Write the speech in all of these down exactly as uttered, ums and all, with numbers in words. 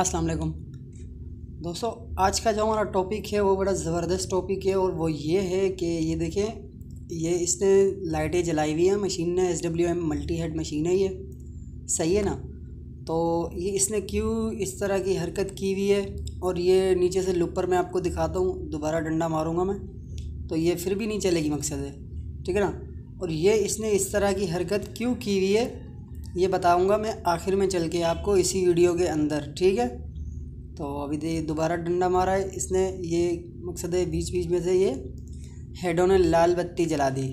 अस्सलाम वालेकुम दोस्तों, आज का जो हमारा टॉपिक है वो बड़ा ज़बरदस्त टॉपिक है और वो ये है कि ये देखिए, ये इसने लाइटें जलाई हुई हैं। मशीन है S W M multi head machine है, ये सही है ना। तो ये इसने क्यों इस तरह की हरकत की हुई है, और ये नीचे से लोपर मैं आपको दिखाता हूँ, दोबारा डंडा मारूँगा मैं तो ये फिर भी नहीं चलेगी, मकसद है ठीक है ना। और ये इसने इस तरह की हरकत क्यों की हुई है ये बताऊंगा मैं आखिर में चल के आपको इसी वीडियो के अंदर, ठीक है। तो अभी दे दोबारा डंडा मारा है इसने, ये मकसद है बीच बीच में से ये हेडों ने लाल बत्ती जला दी,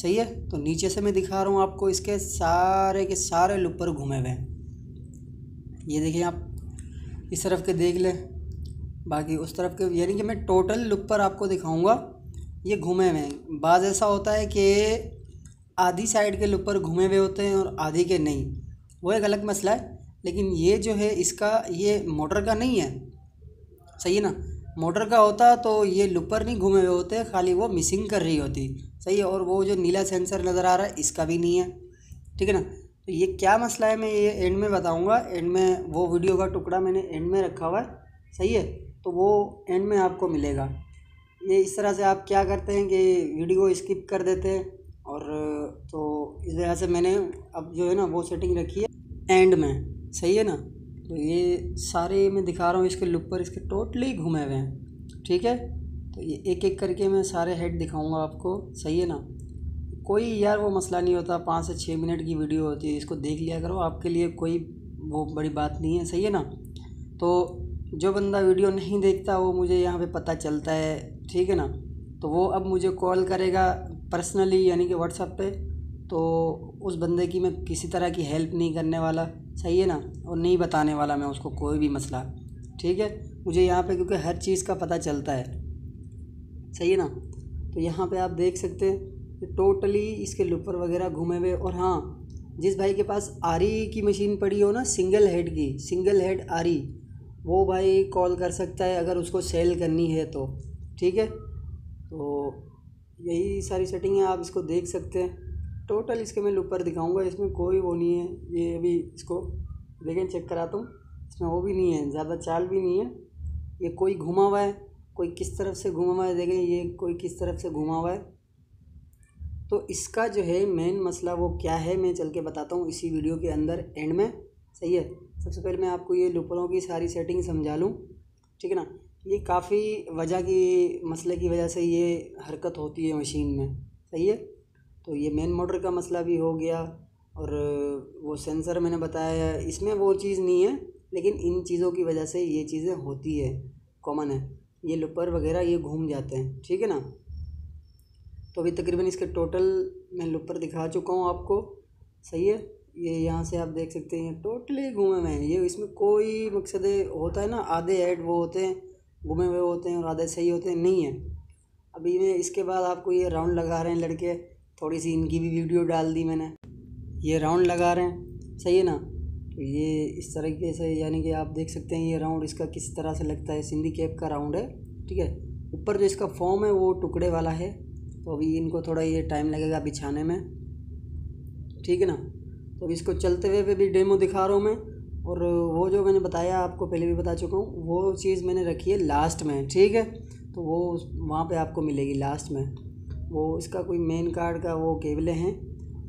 सही है। तो नीचे से मैं दिखा रहा हूँ आपको, इसके सारे के सारे लुपर घूमे हुए हैं। ये देखिए, आप इस तरफ के देख लें, बाकी उस तरफ के, यानी कि मैं टोटल लुपर आपको दिखाऊँगा ये घूमे हुए हैं। बाज़ ऐसा होता है कि आधी साइड के लुपर घूमे हुए होते हैं और आधी के नहीं, वो एक अलग मसला है। लेकिन ये जो है इसका, ये मोटर का नहीं है, सही है ना। मोटर का होता तो ये लुपर नहीं घूमे हुए होते, खाली वो मिसिंग कर रही होती, सही है। और वो जो नीला सेंसर नज़र आ रहा है इसका भी नहीं है, ठीक है ना। तो ये क्या मसला है मैं ये एंड में बताऊँगा, एंड में वो वीडियो का टुकड़ा मैंने एंड में रखा हुआ है, सही है। तो वो एंड में आपको मिलेगा। ये इस तरह से आप क्या करते हैं कि वीडियो स्किप कर देते हैं, और तो इस वजह से मैंने अब जो है ना वो सेटिंग रखी है एंड में, सही है ना। तो ये सारे मैं दिखा रहा हूँ, इसके लुपर इसके टोटली घूमे हुए हैं, ठीक है। तो ये एक एक करके मैं सारे हेड दिखाऊंगा आपको, सही है ना। कोई यार वो मसला नहीं होता, पाँच से छः मिनट की वीडियो होती है, इसको देख लिया करो, आपके लिए कोई वो बड़ी बात नहीं है, सही है ना। तो जो बंदा वीडियो नहीं देखता वो मुझे यहाँ पर पता चलता है, ठीक है ना। तो वो अब मुझे कॉल करेगा पर्सनली, यानी कि व्हाट्सएप पे, तो उस बंदे की मैं किसी तरह की हेल्प नहीं करने वाला, सही है ना। और नहीं बताने वाला मैं उसको कोई भी मसला, ठीक है। मुझे यहाँ पे क्योंकि हर चीज़ का पता चलता है, सही है ना। तो यहाँ पे आप देख सकते हैं टोटली इसके लुपर वगैरह घूमे हुए। और हाँ, जिस भाई के पास आरी की मशीन पड़ी हो ना, सिंगल हेड की, सिंगल हेड आरी, वो भाई कॉल कर सकता है अगर उसको सेल करनी है तो, ठीक है। तो यही सारी सेटिंग है, आप इसको देख सकते हैं। टोटल इसके मैं लुपर दिखाऊंगा, इसमें कोई वो नहीं है। ये अभी इसको देखें, चेक कराता हूँ, इसमें वो भी नहीं है, ज़्यादा चाल भी नहीं है। ये कोई घुमा हुआ है, कोई किस तरफ से घुमा हुआ है, देखें ये कोई किस तरफ से घुमा हुआ है। तो इसका जो है मेन मसला वो क्या है मैं चल के बताता हूँ इसी वीडियो के अंदर एंड में, सही है। सबसे पहले मैं आपको ये लुपरों की सारी सेटिंग समझा लूँ, ठीक है ना। ये काफ़ी वजह की, मसले की वजह से ये हरकत होती है मशीन में, सही है। तो ये मेन मोटर का मसला भी हो गया, और वो सेंसर मैंने बताया इसमें वो चीज़ नहीं है, लेकिन इन चीज़ों की वजह से ये चीज़ें होती है, कॉमन है। ये लुपर वगैरह ये घूम जाते हैं, ठीक है ना। तो अभी तकरीबन इसके टोटल मैं लुपर दिखा चुका हूँ आपको, सही है। ये यहाँ से आप देख सकते हैं टोटली घूमे हुए हैं, ये इसमें कोई मकसद होता है ना, आधे हेड वो होते हैं घुमे हुए होते हैं और आधे सही होते हैं, नहीं है। अभी मैं इसके बाद आपको ये राउंड लगा रहे हैं लड़के, थोड़ी सी इनकी भी वीडियो डाल दी मैंने, ये राउंड लगा रहे हैं, सही है ना। तो ये इस तरीके से, यानी कि आप देख सकते हैं ये राउंड इसका किस तरह से लगता है, सिंधी कैप का राउंड है, ठीक है। ऊपर जो इसका फॉर्म है वो टुकड़े वाला है, तो अभी इनको थोड़ा ये टाइम लगेगा बिछाने में, ठीक है ना। तो अभी इसको चलते हुए भी डेमो दिखा रहा हूँ मैं, और वो जो मैंने बताया आपको पहले भी बता चुका हूँ, वो चीज़ मैंने रखी है लास्ट में, ठीक है। तो वो वहाँ पे आपको मिलेगी लास्ट में। वो इसका कोई मेन कार्ड का वो केबलें हैं,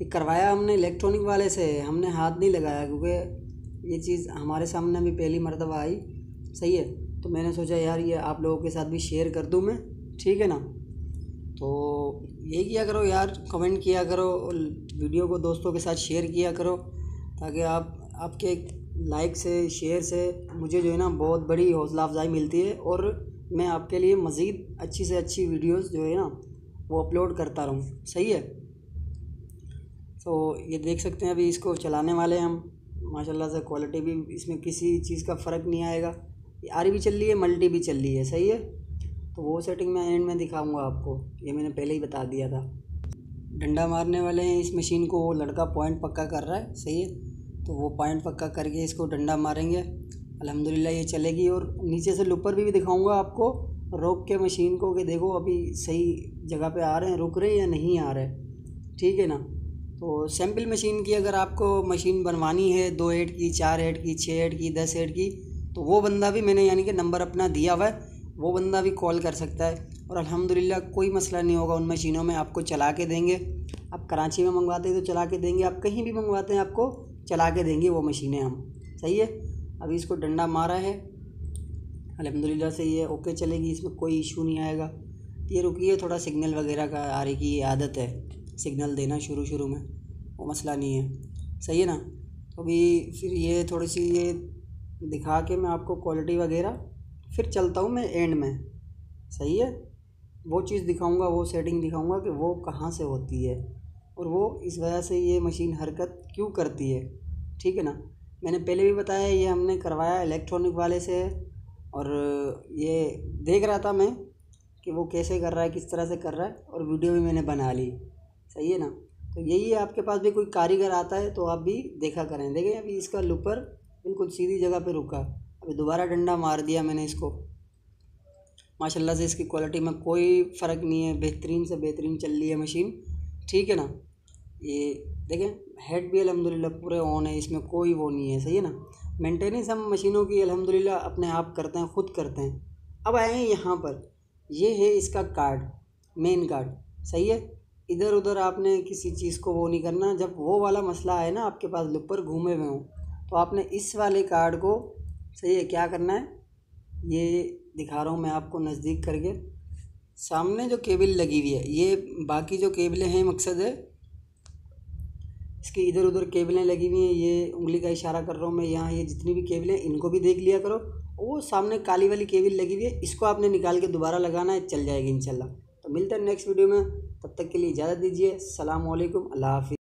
ये करवाया हमने इलेक्ट्रॉनिक वाले से, हमने हाथ नहीं लगाया, क्योंकि ये चीज़ हमारे सामने भी पहली मरतबा आई, सही है। तो मैंने सोचा यार ये आप लोगों के साथ भी शेयर कर दूँ मैं, ठीक है ना। तो ये किया करो यार, कमेंट किया करो, वीडियो को दोस्तों के साथ शेयर किया करो, ताकि आप, आपके लाइक से शेयर से मुझे जो है ना बहुत बड़ी हौसला अफजाई मिलती है, और मैं आपके लिए मज़ीद अच्छी से अच्छी वीडियोस जो है ना वो अपलोड करता रहूँ, सही है। तो ये देख सकते हैं अभी इसको चलाने वाले हैं हम, माशाल्लाह से क्वालिटी भी इसमें किसी चीज़ का फ़र्क नहीं आएगा। ये आरी भी चल रही है, मल्टी भी चल रही है, सही है। तो वो सेटिंग मैं एंड में दिखाऊँगा आपको, ये मैंने पहले ही बता दिया था। डंडा मारने वाले हैं इस मशीन को, वो लड़का पॉइंट पक्का कर रहा है, सही है। तो वो पॉइंट पक्का करके इसको डंडा मारेंगे, अल्हम्दुलिल्लाह ये चलेगी। और नीचे से लुपर भी, भी दिखाऊंगा आपको, रोक के मशीन को कि देखो अभी सही जगह पे आ रहे हैं, रुक रहे हैं या नहीं आ रहे, ठीक है ना। तो सैम्पल मशीन की अगर आपको मशीन बनवानी है, दो हेड की, चार हेड की, छः हेड की, दस हेड की, तो वो बंदा भी मैंने यानी कि नंबर अपना दिया हुआ है, वो बंदा भी कॉल कर सकता है और अल्हम्दुलिल्लाह कोई मसला नहीं होगा। उन मशीनों में आपको चला के देंगे, आप कराची में मंगवाते हैं तो चला के देंगे, आप कहीं भी मंगवाते हैं आपको चला के देंगे वो मशीनें हम। सही है, अभी इसको डंडा मारा है अल्हम्दुलिल्लाह से, ये ओके चलेगी, इसमें कोई इशू नहीं आएगा। ये रुकी है, थोड़ा सिग्नल वगैरह का आरी की ये आदत है, सिग्नल देना शुरू शुरू में, वो मसला नहीं है। सही है ना, तो अभी फिर ये थोड़ी सी ये दिखा के मैं आपको क्वालिटी वगैरह फिर चलता हूँ मैं एंड में। सही है, वो चीज़ दिखाऊंगा, वो सेटिंग दिखाऊंगा कि वो कहाँ से होती है और वो इस वजह से ये मशीन हरकत क्यों करती है। ठीक है ना, मैंने पहले भी बताया, ये हमने करवाया इलेक्ट्रॉनिक वाले से और ये देख रहा था मैं कि वो कैसे कर रहा है, किस तरह से कर रहा है, और वीडियो भी मैंने बना ली। सही है ना, तो यही आपके पास भी कोई कारीगर आता है तो आप भी देखा करें। देखें अभी इसका लूपर बिल्कुल सीधी जगह पर रुका, अभी दोबारा डंडा मार दिया मैंने इसको। माशाल्लाह से इसकी क्वालिटी में कोई फ़र्क नहीं है, बेहतरीन से बेहतरीन चल रही है मशीन। ठीक है ना, ये देखें हेड भी अल्हम्दुलिल्लाह पूरे ऑन है, इसमें कोई वो नहीं है। सही है ना, मेंटेनेंस हम मशीनों की अल्हम्दुलिल्लाह अपने आप करते हैं, ख़ुद करते हैं। अब आए हैं यहाँ पर, ये है इसका कार्ड, मेन कार्ड। सही है, इधर उधर आपने किसी चीज़ को वो नहीं करना। जब वो वाला मसला आए ना आपके पास, लूपर घूमे हुए हों, तो आपने इस वाले कार्ड को, सही है, क्या करना है ये दिखा रहा हूँ मैं आपको नज़दीक करके। सामने जो केबल लगी हुई है, ये बाकी जो केबलें हैं, मकसद है इसकी इधर उधर केबलें लगी हुई हैं, ये उंगली का इशारा कर रहा हूँ मैं यहाँ। ये जितनी भी केबलें हैं इनको भी देख लिया करो। वो सामने काली वाली केबल लगी हुई है, इसको आपने निकाल के दोबारा लगाना है, चल जाएगी इंशाल्लाह। तो मिलते हैं नेक्स्ट वीडियो में, तब तक के लिए इजाज़त दीजिए। अस्सलाम वालेकुम, अल्लाह हाफ़िज़।